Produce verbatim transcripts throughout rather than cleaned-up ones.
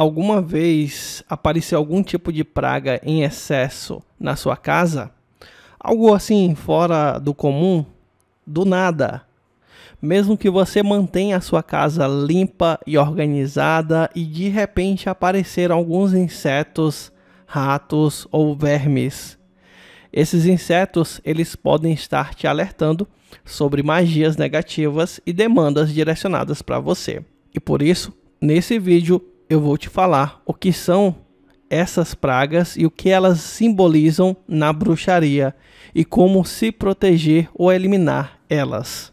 alguma vez apareceu algum tipo de praga em excesso na sua casa? Algo assim fora do comum? Do nada. Mesmo que você mantenha a sua casa limpa e organizada e de repente apareceram alguns insetos, ratos ou vermes. Esses insetos, eles podem estar te alertando sobre magias negativas e demandas direcionadas para você. E por isso, nesse vídeo eu vou te falar o que são essas pragas e o que elas simbolizam na bruxaria e como se proteger ou eliminar elas.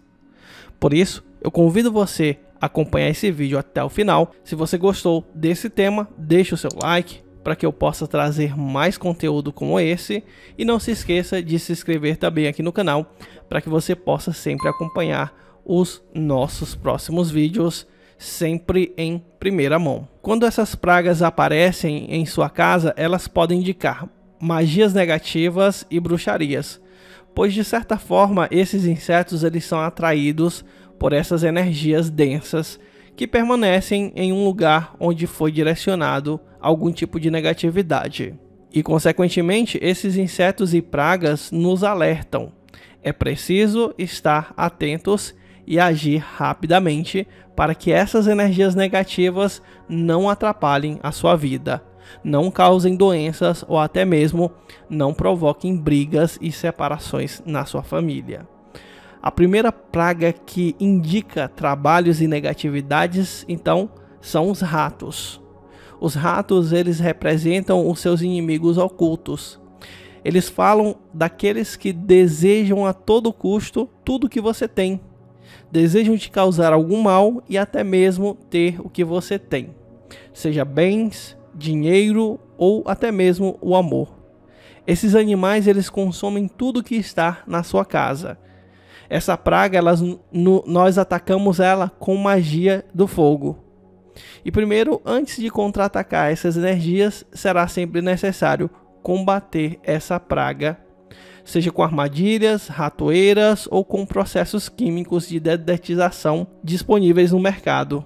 Por isso, eu convido você a acompanhar esse vídeo até o final. Se você gostou desse tema, deixe o seu like para que eu possa trazer mais conteúdo como esse, e não se esqueça de se inscrever também aqui no canal para que você possa sempre acompanhar os nossos próximos vídeos, sempre em primeira mão. Quando essas pragas aparecem em sua casa, elas podem indicar magias negativas e bruxarias, pois de certa forma esses insetos eles são atraídos por essas energias densas que permanecem em um lugar onde foi direcionado algum tipo de negatividade. E, consequentemente, esses insetos e pragas nos alertam. É preciso estar atentos e agir rapidamente para que essas energias negativas não atrapalhem a sua vida, não causem doenças ou até mesmo não provoquem brigas e separações na sua família. A primeira praga que indica trabalhos e negatividades, então, são os ratos. Os ratos, eles representam os seus inimigos ocultos. Eles falam daqueles que desejam a todo custo tudo que você tem. Desejam te causar algum mal e até mesmo ter o que você tem. Seja bens, dinheiro ou até mesmo o amor. Esses animais, eles consomem tudo que está na sua casa. Essa praga, elas, no, nós atacamos ela com magia do fogo. E primeiro, antes de contra-atacar essas energias, será sempre necessário combater essa praga, seja com armadilhas, ratoeiras ou com processos químicos de detetização disponíveis no mercado.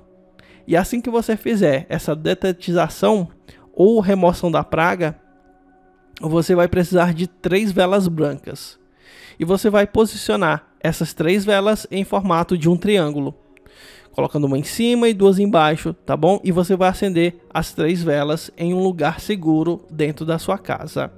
E assim que você fizer essa detetização ou remoção da praga, você vai precisar de três velas brancas. E você vai posicionar essas três velas em formato de um triângulo, colocando uma em cima e duas embaixo, tá bom? E você vai acender as três velas em um lugar seguro dentro da sua casa.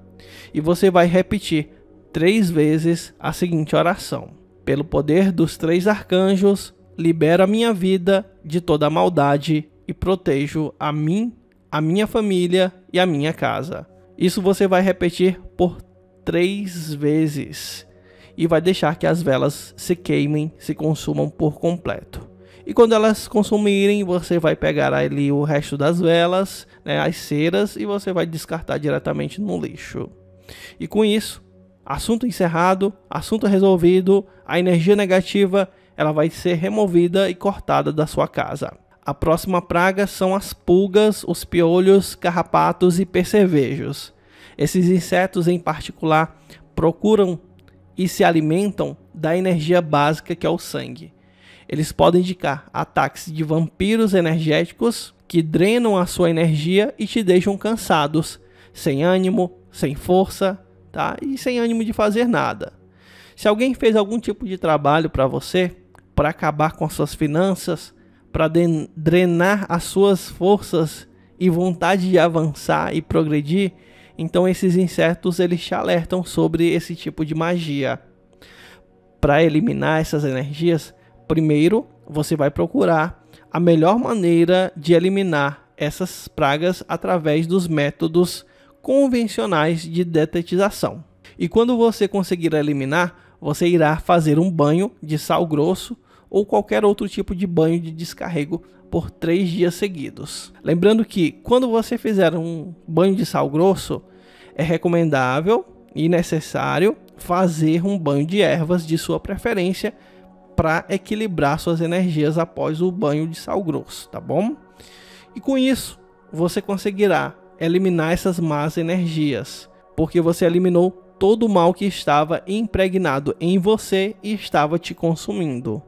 E você vai repetir três vezes a seguinte oração: pelo poder dos três arcanjos, libero a minha vida de toda a maldade e protejo a mim, a minha família e a minha casa. Isso você vai repetir por três vezes e vai deixar que as velas se queimem, se consumam por completo. E quando elas consumirem, você vai pegar ali o resto das velas, né, as ceras, e você vai descartar diretamente no lixo. E com isso, assunto encerrado, assunto resolvido, a energia negativa ela vai ser removida e cortada da sua casa. A próxima praga são as pulgas, os piolhos, carrapatos e percevejos. Esses insetos em particular procuram e se alimentam da energia básica que é o sangue. Eles podem indicar ataques de vampiros energéticos que drenam a sua energia e te deixam cansados, sem ânimo, sem força, tá? E sem ânimo de fazer nada. Se alguém fez algum tipo de trabalho para você, para acabar com as suas finanças, para drenar as suas forças e vontade de avançar e progredir, então esses insetos eles te alertam sobre esse tipo de magia. Para eliminar essas energias, primeiro você vai procurar a melhor maneira de eliminar essas pragas através dos métodos convencionais de detetização. E quando você conseguir eliminar, você irá fazer um banho de sal grosso ou qualquer outro tipo de banho de descarrego por três dias seguidos. Lembrando que quando você fizer um banho de sal grosso, é recomendável e necessário fazer um banho de ervas de sua preferência para equilibrar suas energias após o banho de sal grosso, tá bom? E com isso, você conseguirá eliminar essas más energias, porque você eliminou todo o mal que estava impregnado em você e estava te consumindo.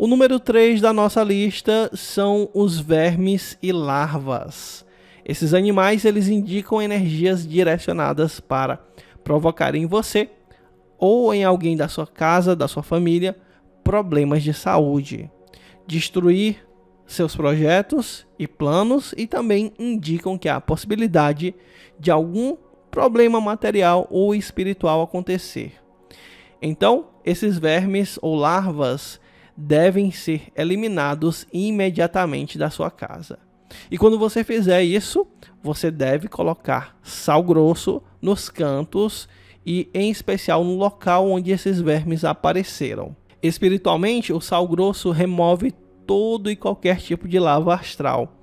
O número três da nossa lista são os vermes e larvas. Esses animais eles indicam energias direcionadas para provocar em você ou em alguém da sua casa, da sua família, problemas de saúde, destruir seus projetos e planos, e também indicam que há a possibilidade de algum problema material ou espiritual acontecer. Então, esses vermes ou larvas devem ser eliminados imediatamente da sua casa. E quando você fizer isso, você deve colocar sal grosso nos cantos e em especial no local onde esses vermes apareceram. Espiritualmente, o sal grosso remove todo e qualquer tipo de lava astral.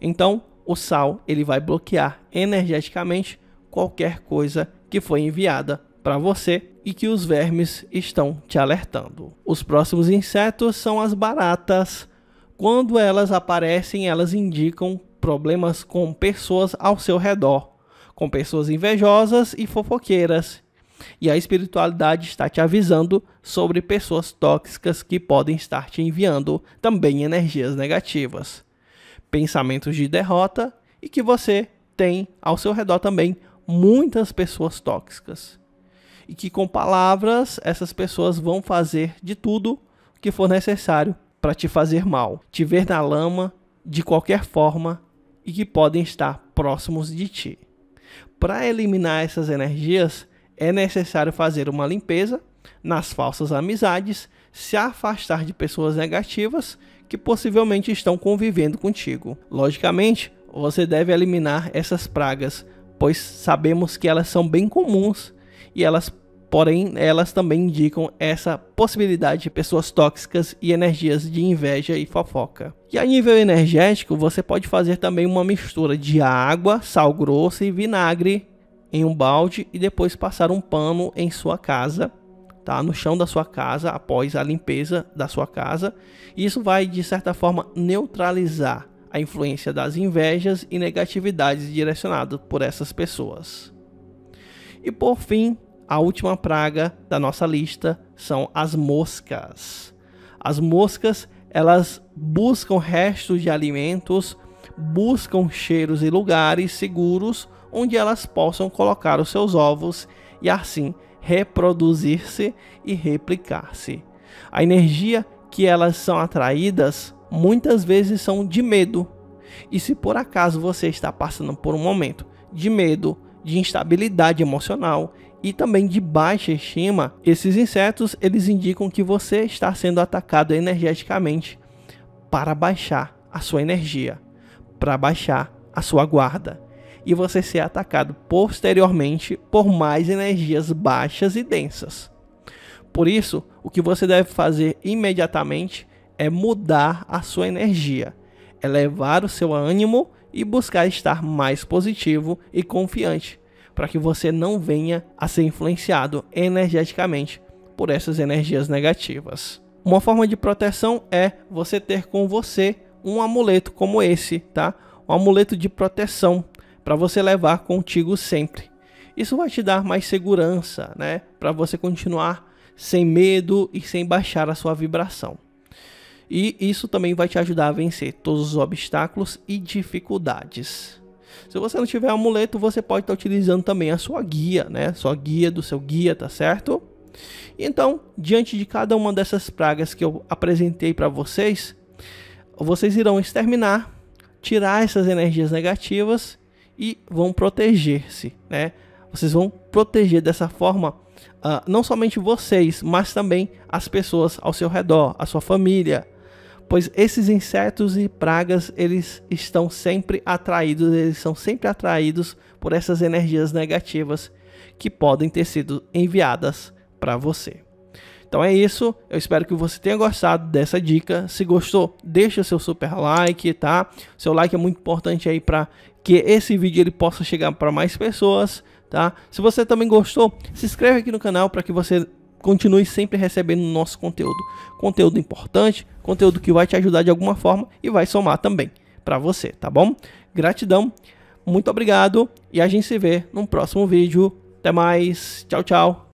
Então, o sal ele vai bloquear energeticamente qualquer coisa que foi enviada para você e que os vermes estão te alertando. Os próximos insetos são as baratas. Quando elas aparecem, elas indicam problemas com pessoas ao seu redor, com pessoas invejosas e fofoqueiras. E a espiritualidade está te avisando sobre pessoas tóxicas que podem estar te enviando também energias negativas, pensamentos de derrota, e que você tem ao seu redor também muitas pessoas tóxicas. E que com palavras essas pessoas vão fazer de tudo que for necessário para te fazer mal, te ver na lama de qualquer forma, e que podem estar próximos de ti. Para eliminar essas energias é necessário fazer uma limpeza nas falsas amizades, se afastar de pessoas negativas que possivelmente estão convivendo contigo. Logicamente, você deve eliminar essas pragas, pois sabemos que elas são bem comuns e elas Porém, elas também indicam essa possibilidade de pessoas tóxicas e energias de inveja e fofoca. E a nível energético, você pode fazer também uma mistura de água, sal grosso e vinagre em um balde e depois passar um pano em sua casa, tá? No chão da sua casa, após a limpeza da sua casa. Isso vai, de certa forma, neutralizar a influência das invejas e negatividades direcionadas por essas pessoas. E por fim, a última praga da nossa lista são as moscas. As moscas, elas buscam restos de alimentos, buscam cheiros e lugares seguros onde elas possam colocar os seus ovos e assim reproduzir-se e replicar-se. A energia que elas são atraídas muitas vezes são de medo. E se por acaso você está passando por um momento de medo, de instabilidade emocional e também de baixa estima, esses insetos eles indicam que você está sendo atacado energeticamente para baixar a sua energia, para baixar a sua guarda, e você ser atacado posteriormente por mais energias baixas e densas. Por isso, o que você deve fazer imediatamente é mudar a sua energia, elevar o seu ânimo e buscar estar mais positivo e confiante, para que você não venha a ser influenciado energeticamente por essas energias negativas. Uma forma de proteção é você ter com você um amuleto como esse, tá? Um amuleto de proteção para você levar contigo sempre. Isso vai te dar mais segurança, né? Para você continuar sem medo e sem baixar a sua vibração. E isso também vai te ajudar a vencer todos os obstáculos e dificuldades. Se você não tiver amuleto, você pode estar utilizando também a sua guia, né? Sua guia do seu guia, tá certo? Então, diante de cada uma dessas pragas que eu apresentei para vocês, vocês irão exterminar, tirar essas energias negativas e vão proteger-se, né? Vocês vão proteger dessa forma, uh, não somente vocês, mas também as pessoas ao seu redor, a sua família, pois esses insetos e pragas, eles estão sempre atraídos, eles são sempre atraídos por essas energias negativas que podem ter sido enviadas para você. Então é isso, eu espero que você tenha gostado dessa dica. Se gostou, deixa o seu super like, tá? Seu like é muito importante aí para que esse vídeo ele possa chegar para mais pessoas, tá? Se você também gostou, se inscreve aqui no canal para que você continue sempre recebendo nosso conteúdo. Conteúdo importante, conteúdo que vai te ajudar de alguma forma e vai somar também para você, tá bom? Gratidão, muito obrigado e a gente se vê num próximo vídeo. Até mais, tchau, tchau.